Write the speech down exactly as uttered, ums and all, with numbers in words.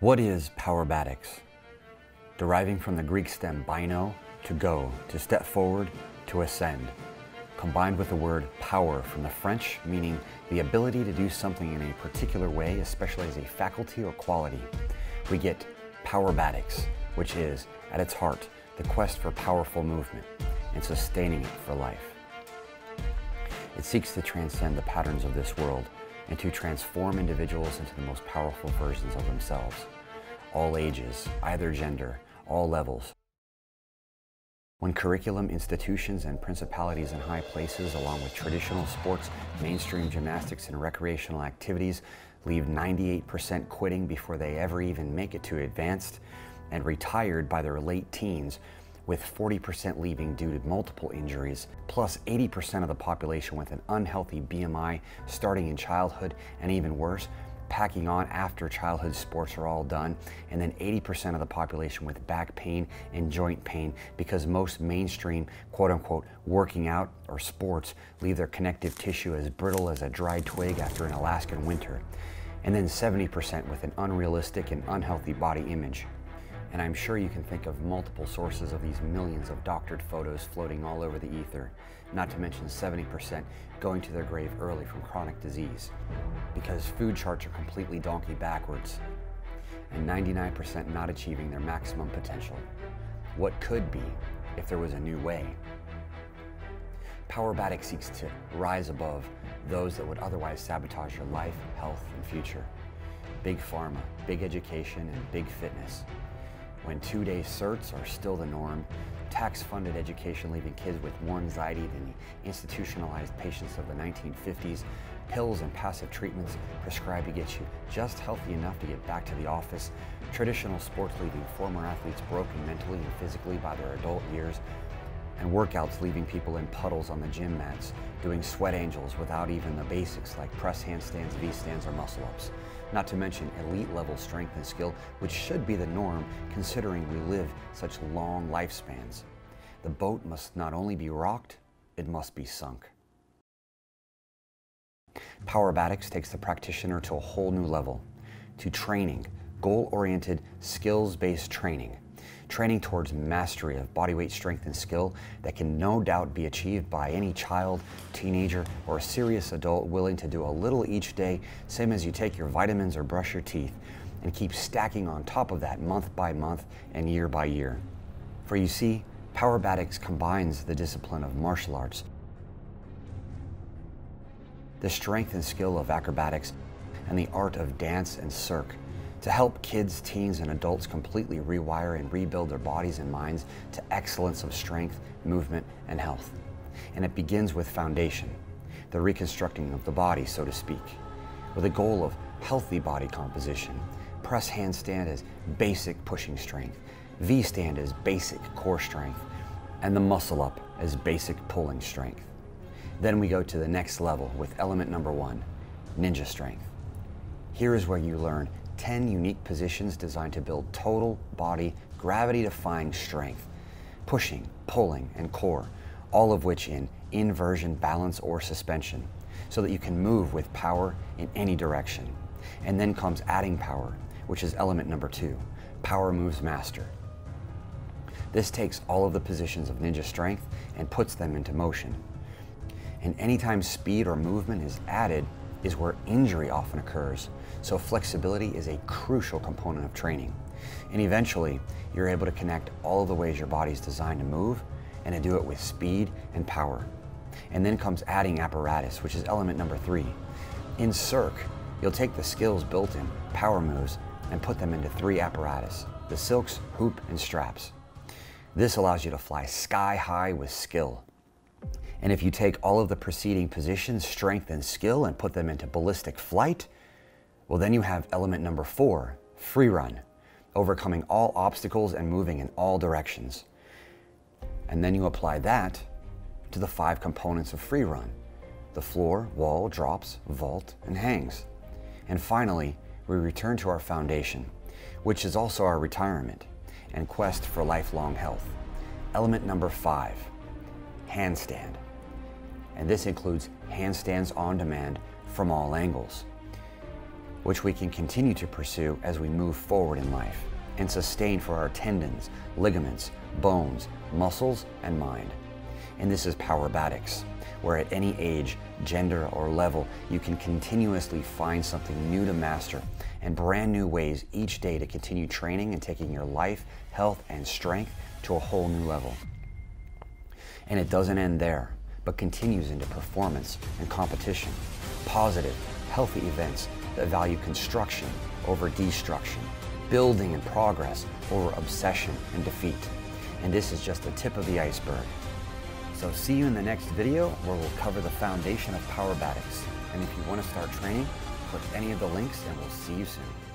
What is PowerBatics? Deriving from the Greek stem baino, to go, to step forward, to ascend, combined with the word power from the French, meaning the ability to do something in a particular way, especially as a faculty or quality. We get PowerBatics, which is, at its heart, the quest for powerful movement and sustaining it for life. It seeks to transcend the patterns of this world and to transform individuals into the most powerful versions of themselves. All ages, either gender, all levels. When curriculum, institutions, and principalities in high places, along with traditional sports, mainstream gymnastics, and recreational activities, leave ninety-eight percent quitting before they ever even make it to advanced, and retired by their late teens, with forty percent leaving due to multiple injuries, plus eighty percent of the population with an unhealthy B M I starting in childhood, and even worse, packing on after childhood sports are all done, and then eighty percent of the population with back pain and joint pain because most mainstream quote-unquote working out or sports leave their connective tissue as brittle as a dry twig after an Alaskan winter, and then seventy percent with an unrealistic and unhealthy body image. And I'm sure you can think of multiple sources of these millions of doctored photos floating all over the ether, not to mention seventy percent going to their grave early from chronic disease, because food charts are completely donkey backwards, and ninety-nine percent not achieving their maximum potential. What could be if there was a new way? PowerBatics seeks to rise above those that would otherwise sabotage your life, health, and future. Big pharma, big education, and big fitness. When two-day certs are still the norm, tax-funded education leaving kids with more anxiety than the institutionalized patients of the nineteen fifties, pills and passive treatments prescribed to get you just healthy enough to get back to the office, traditional sports leaving former athletes broken mentally and physically by their adult years, and workouts leaving people in puddles on the gym mats, doing sweat angels without even the basics like press handstands, V-stands, or muscle-ups. Not to mention elite-level strength and skill, which should be the norm considering we live such long lifespans. The boat must not only be rocked, it must be sunk. PowerBatics takes the practitioner to a whole new level, to training, goal-oriented, skills-based training. Training towards mastery of bodyweight strength and skill that can no doubt be achieved by any child, teenager, or a serious adult willing to do a little each day, same as you take your vitamins or brush your teeth, and keep stacking on top of that month by month and year by year. For you see, PowerBatics combines the discipline of martial arts, the strength and skill of acrobatics, and the art of dance and cirque, to help kids, teens, and adults completely rewire and rebuild their bodies and minds to excellence of strength, movement, and health. And it begins with foundation, the reconstructing of the body, so to speak, with a goal of healthy body composition. Press handstand is basic pushing strength, V-stand is basic core strength, and the muscle up is basic pulling strength. Then we go to the next level with element number one, ninja strength. Here is where you learn ten unique positions designed to build total body, gravity-defying strength, pushing, pulling, and core, all of which in inversion, balance, or suspension, so that you can move with power in any direction. And then comes adding power, which is element number two, power moves master. This takes all of the positions of ninja strength and puts them into motion. And anytime speed or movement is added, is where injury often occurs, so flexibility is a crucial component of training. And eventually, you're able to connect all of the ways your body is designed to move and to do it with speed and power. And then comes adding apparatus, which is element number three. In cirque, you'll take the skills built in, power moves, and put them into three apparatus, the silks, hoop, and straps. This allows you to fly sky high with skill. And if you take all of the preceding positions, strength, and skill, and put them into ballistic flight, well, then you have element number four, free run, overcoming all obstacles and moving in all directions. And then you apply that to the five components of free run, the floor, wall, drops, vault, and hangs. And finally, we return to our foundation, which is also our retirement and quest for lifelong health. Element number five, handstand. And this includes handstands on demand from all angles. which we can continue to pursue as we move forward in life and sustain for our tendons, ligaments, bones, muscles, and mind. And this is PowerBatics, where at any age, gender, or level, you can continuously find something new to master and brand new ways each day to continue training and taking your life, health, and strength to a whole new level. And it doesn't end there, but continues into performance and competition, positive, healthy events that value construction over destruction, building and progress over obsession and defeat. And this is just the tip of the iceberg. So see you in the next video, where we'll cover the foundation of PowerBatics. And if you want to start training, click any of the links and we'll see you soon.